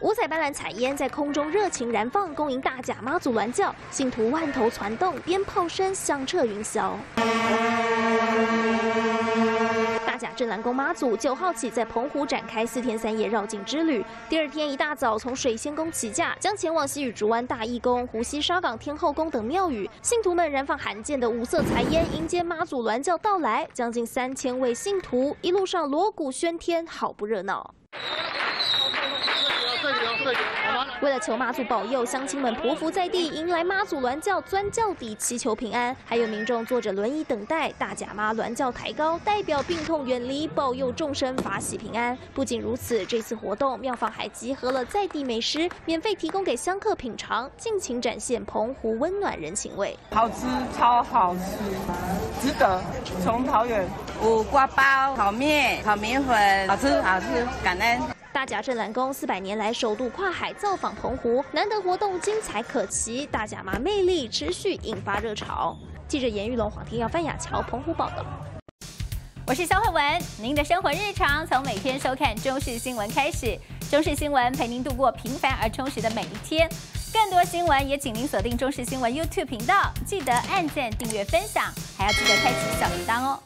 五彩斑斓彩烟在空中热情燃放，恭迎大甲妈祖銮轿，信徒万头攒动，鞭炮声响彻云霄。 大甲镇澜宫妈祖9号起在澎湖展开4天3夜绕境之旅。第二天一大早从水仙宫起驾，将前往西屿竹湾大义宫、湖西沙港天后宫等庙宇。信徒们燃放罕见的五色彩烟，迎接妈祖銮轿到来。将近3000位信徒一路上锣鼓喧天，好不热闹。 为了求妈祖保佑，乡亲们匍匐在地，迎来妈祖銮轿钻轿底，祈求平安。还有民众坐着轮椅等待大甲妈銮轿抬高，代表病痛远离，保佑众生法喜平安。不仅如此，这次活动庙方还集合了在地美食，免费提供给香客品尝，尽情展现澎湖温暖人情味。好吃，超好吃，值得。从桃园五瓜包、炒面、炒米粉，好吃好吃，感恩。 大甲镇澜宫400年来首度跨海造访澎湖，难得活动精彩可期，大甲妈魅力持续引发热潮。记者严玉龙、黄天耀、范雅乔，澎湖报道。我是肖慧文，您的生活日常从每天收看中视新闻开始，中视新闻陪您度过平凡而充实的每一天。更多新闻也请您锁定中视新闻 YouTube 频道，记得按赞、订阅、分享，还要记得开启小铃铛哦。